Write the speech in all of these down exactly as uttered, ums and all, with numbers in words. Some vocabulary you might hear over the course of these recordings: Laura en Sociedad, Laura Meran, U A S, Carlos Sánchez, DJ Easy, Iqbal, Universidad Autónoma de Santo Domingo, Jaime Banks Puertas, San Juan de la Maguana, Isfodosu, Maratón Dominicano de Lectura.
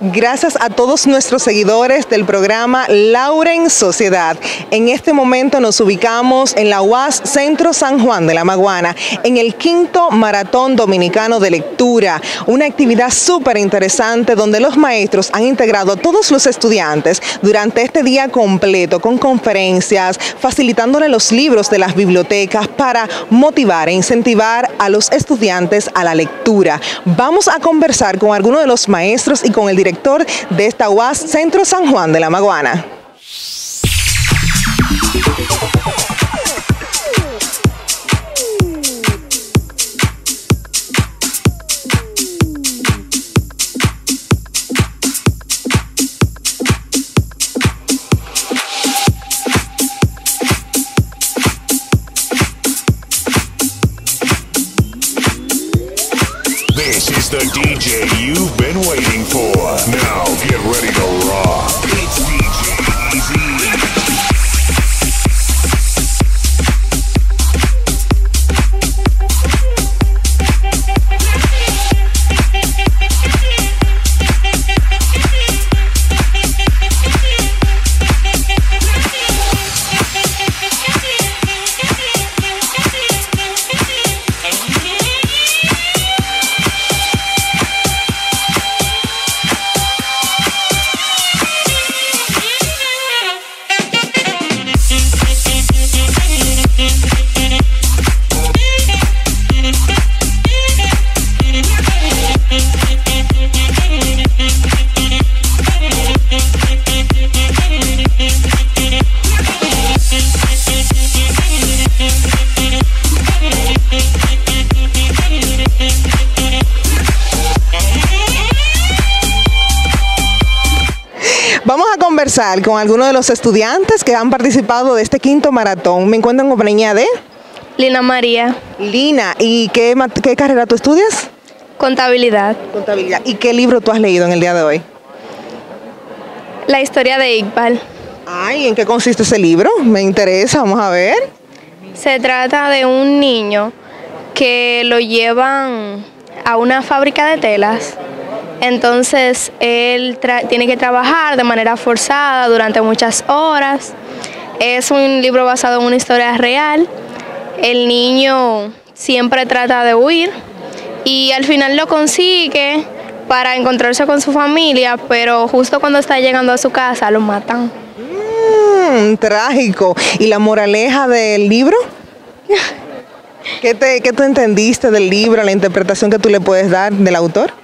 Gracias a todos nuestros seguidores del programa Laura en Sociedad. En este momento nos ubicamos en la U A S Centro San Juan de la Maguana, en el quinto Maratón Dominicano de Lectura, una actividad súper interesante donde los maestros han integrado a todos los estudiantes durante este día completo con conferencias, facilitándole los libros de las bibliotecas para motivar e incentivar a los estudiantes a la lectura. Vamos a conversar con algunos de los maestros y con el director de esta U A S Centro San Juan de la Maguana. The D J you've been waiting for. Now get ready to rock. It's D J Easy. Conversar con algunos de los estudiantes que han participado de este quinto maratón. Me encuentro en compañía de Lina María. Lina, ¿y qué, qué carrera tú estudias? Contabilidad. Contabilidad. ¿Y qué libro tú has leído en el día de hoy? La historia de Iqbal. Ay, ¿en qué consiste ese libro? Me interesa, vamos a ver. Se trata de un niño que lo llevan a una fábrica de telas. Entonces, él tiene que trabajar de manera forzada durante muchas horas. Es un libro basado en una historia real. El niño siempre trata de huir y al final lo consigue para encontrarse con su familia, pero justo cuando está llegando a su casa lo matan. Mm, trágico. ¿Y la moraleja del libro? ¿Qué, te, ¿Qué tú entendiste del libro, la interpretación que tú le puedes dar del autor?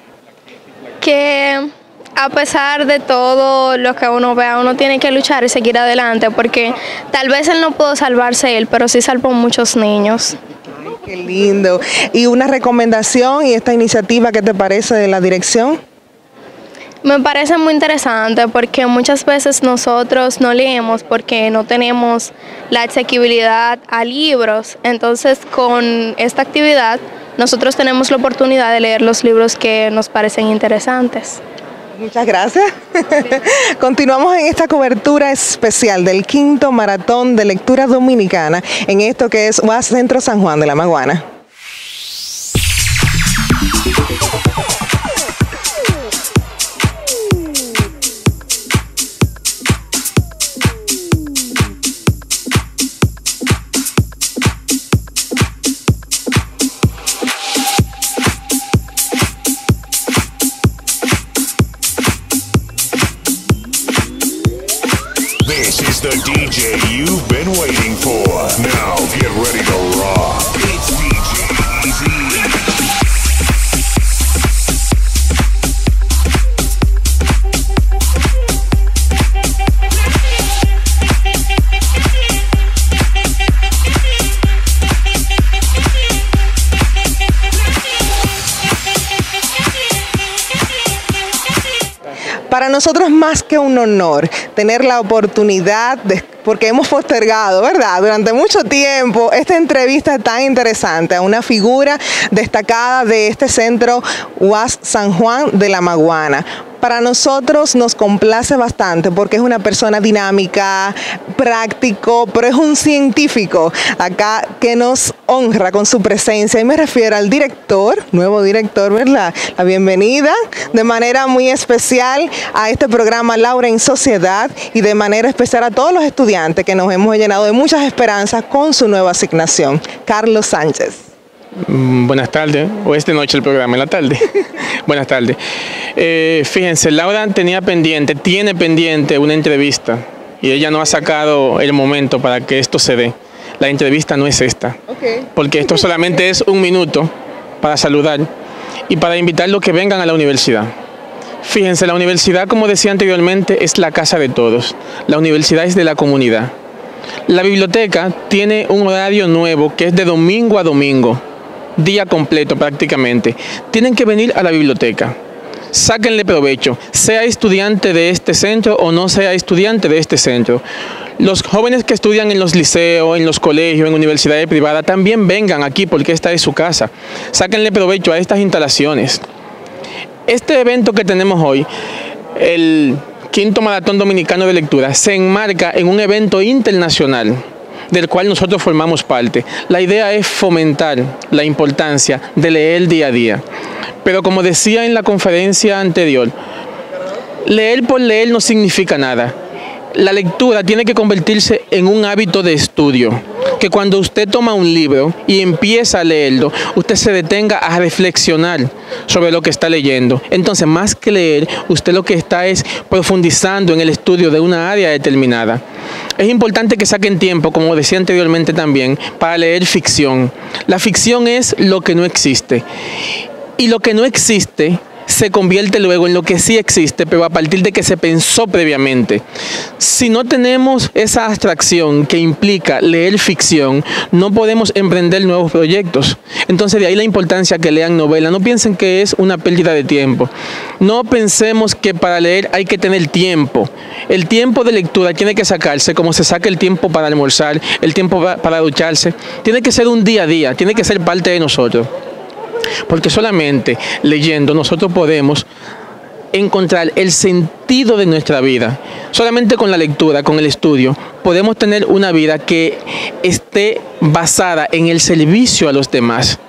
Que a pesar de todo lo que uno vea, uno tiene que luchar y seguir adelante, porque tal vez él no pudo salvarse él, pero sí salvó muchos niños. Ay, qué lindo. ¿Y una recomendación y esta iniciativa qué te parece de la dirección? Me parece muy interesante porque muchas veces nosotros no leemos porque no tenemos la accesibilidad a libros. Entonces, con esta actividad nosotros tenemos la oportunidad de leer los libros que nos parecen interesantes. Muchas gracias. Sí. Continuamos en esta cobertura especial del quinto Maratón de Lectura Dominicana, en esto que es U A S Centro San Juan de la Maguana. The D J you've been waiting for. Now get ready to rock. It's D J Easy. Para nosotros es más que un honor tener la oportunidad, de, porque hemos postergado, ¿verdad?, durante mucho tiempo esta entrevista tan interesante a una figura destacada de este centro U A S San Juan de la Maguana. Para nosotros nos complace bastante porque es una persona dinámica, práctico, pero es un científico acá que nos honra con su presencia. Y me refiero al director, nuevo director, ¿verdad? La bienvenida de manera muy especial a este programa Laura en Sociedad y de manera especial a todos los estudiantes que nos hemos llenado de muchas esperanzas con su nueva asignación. Carlos Sánchez. Buenas tardes, o es de noche el programa, en la tarde. Buenas tardes. Eh, fíjense, Laura tenía pendiente, tiene pendiente una entrevista y ella no ha sacado el momento para que esto se dé. La entrevista no es esta, okay. Porque esto solamente es un minuto para saludar y para invitarlos que vengan a la universidad. Fíjense, la universidad, como decía anteriormente, es la casa de todos. La universidad es de la comunidad. La biblioteca tiene un horario nuevo que es de domingo a domingo. Día completo prácticamente. Tienen que venir a la biblioteca. Sáquenle provecho, sea estudiante de este centro o no sea estudiante de este centro. Los jóvenes que estudian en los liceos, en los colegios, en universidades privadas, también vengan aquí porque esta es su casa. Sáquenle provecho a estas instalaciones. Este evento que tenemos hoy, el quinto Maratón Dominicano de Lectura, se enmarca en un evento internacional del cual nosotros formamos parte. La idea es fomentar la importancia de leer día a día. Pero como decía en la conferencia anterior, leer por leer no significa nada. La lectura tiene que convertirse en un hábito de estudio, que cuando usted toma un libro y empieza a leerlo, usted se detenga a reflexionar sobre lo que está leyendo. Entonces, más que leer, usted lo que está es profundizando en el estudio de una área determinada. Es importante que saquen tiempo, como decía anteriormente también, para leer ficción. La ficción es lo que no existe. Y lo que no existe se convierte luego en lo que sí existe, pero a partir de que se pensó previamente. Si no tenemos esa abstracción que implica leer ficción, no podemos emprender nuevos proyectos. Entonces, de ahí la importancia que lean novelas. No piensen que es una pérdida de tiempo. No pensemos que para leer hay que tener tiempo. El tiempo de lectura tiene que sacarse como se saca el tiempo para almorzar, el tiempo para ducharse. Tiene que ser un día a día, tiene que ser parte de nosotros. Porque solamente leyendo nosotros podemos encontrar el sentido de nuestra vida. Solamente con la lectura, con el estudio, podemos tener una vida que esté basada en el servicio a los demás.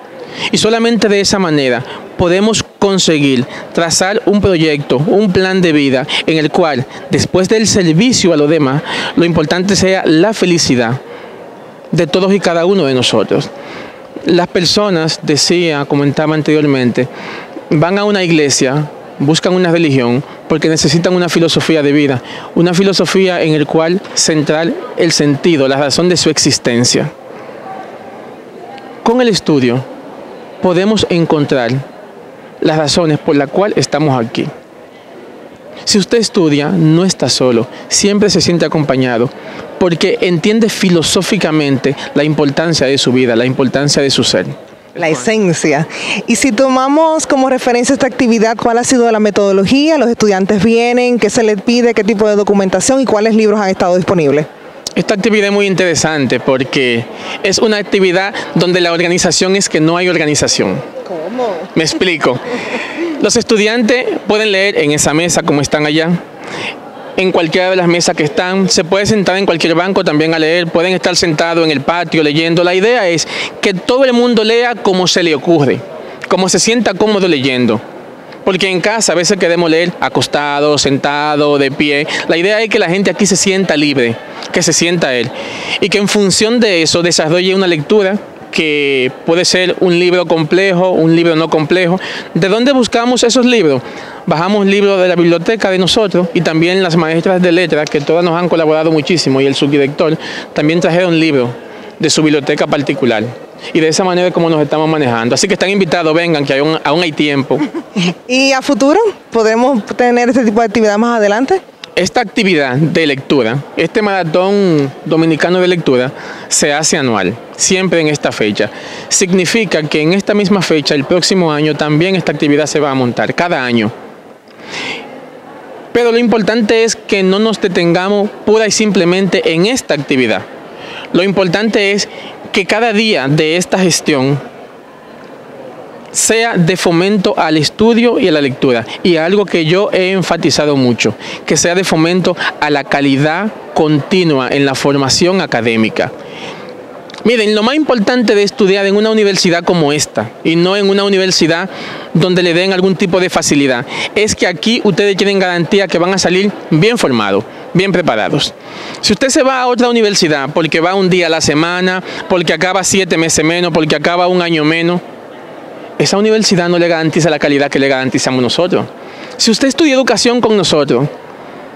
Y solamente de esa manera podemos conseguir trazar un proyecto, un plan de vida en el cual, después del servicio a los demás, lo importante sea la felicidad de todos y cada uno de nosotros. Las personas, decía, comentaba anteriormente, van a una iglesia, buscan una religión, porque necesitan una filosofía de vida, una filosofía en la cual centrar el sentido, la razón de su existencia. Con el estudio podemos encontrar las razones por las cuales estamos aquí. Si usted estudia, no está solo, siempre se siente acompañado, porque entiende filosóficamente la importancia de su vida, la importancia de su ser. La esencia. Y si tomamos como referencia esta actividad, ¿cuál ha sido la metodología? ¿Los estudiantes vienen? ¿Qué se les pide? ¿Qué tipo de documentación? ¿Y cuáles libros han estado disponibles? Esta actividad es muy interesante porque es una actividad donde la organización es que no hay organización. ¿Cómo? Me explico. Los estudiantes pueden leer en esa mesa como están allá, en cualquiera de las mesas que están, se puede sentar en cualquier banco también a leer, pueden estar sentados en el patio leyendo. La idea es que todo el mundo lea como se le ocurre, como se sienta cómodo leyendo. Porque en casa a veces queremos leer acostado, sentado, de pie. La idea es que la gente aquí se sienta libre, que se sienta él. Y que en función de eso desarrolle una lectura que puede ser un libro complejo, un libro no complejo. ¿De dónde buscamos esos libros? Bajamos libros de la biblioteca de nosotros y también las maestras de letras, que todas nos han colaborado muchísimo, y el subdirector también trajeron libros de su biblioteca particular. Y de esa manera es como nos estamos manejando. Así que están invitados, vengan, que aún, aún hay tiempo. ¿Y a futuro podemos tener este tipo de actividad más adelante? Esta actividad de lectura, este maratón dominicano de lectura, se hace anual, siempre en esta fecha. Significa que en esta misma fecha, el próximo año, también esta actividad se va a montar, cada año. Pero lo importante es que no nos detengamos pura y simplemente en esta actividad. Lo importante es que cada día de esta gestión sea de fomento al estudio y a la lectura, y algo que yo he enfatizado mucho, que sea de fomento a la calidad continua en la formación académica. Miren, lo más importante de estudiar en una universidad como esta, y no en una universidad donde le den algún tipo de facilidad, es que aquí ustedes tienen garantía que van a salir bien formados, bien preparados. Si usted se va a otra universidad porque va un día a la semana, porque acaba siete meses menos, porque acaba un año menos, esa universidad no le garantiza la calidad que le garantizamos nosotros. Si usted estudia educación con nosotros,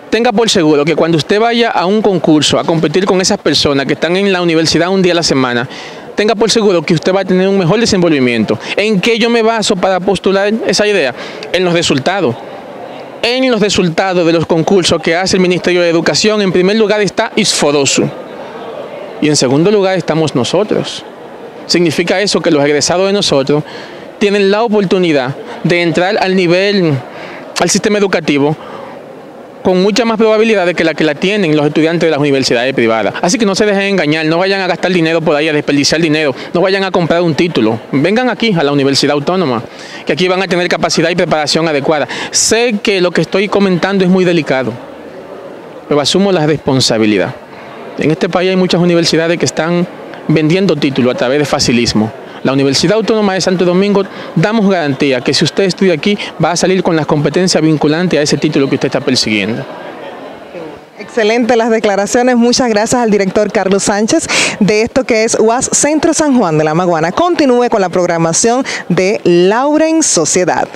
tenga por seguro que cuando usted vaya a un concurso a competir con esas personas que están en la universidad un día a la semana, tenga por seguro que usted va a tener un mejor desenvolvimiento. ¿En qué yo me baso para postular esa idea? En los resultados. En los resultados de los concursos que hace el Ministerio de Educación, en primer lugar está Isfodosu. Y en segundo lugar estamos nosotros. Significa eso que los egresados de nosotros tienen la oportunidad de entrar al nivel, al sistema educativo, con mucha más probabilidad de que la que la tienen los estudiantes de las universidades privadas. Así que no se dejen engañar, no vayan a gastar dinero por ahí, a desperdiciar dinero, no vayan a comprar un título. Vengan aquí a la Universidad Autónoma, que aquí van a tener capacidad y preparación adecuada. Sé que lo que estoy comentando es muy delicado, pero asumo la responsabilidad. En este país hay muchas universidades que están vendiendo títulos a través de facilismo. La Universidad Autónoma de Santo Domingo damos garantía que si usted estudia aquí va a salir con las competencias vinculantes a ese título que usted está persiguiendo. Excelente las declaraciones, muchas gracias al director Carlos Sánchez de esto que es U A S Centro San Juan de la Maguana. Continúe con la programación de Laura en Sociedad.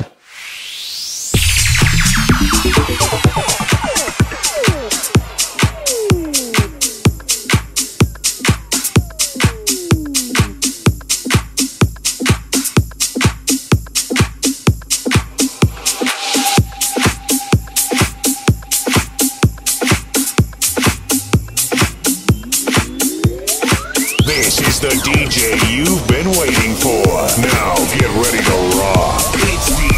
The D J you've been waiting for. Now get ready to rock. It's the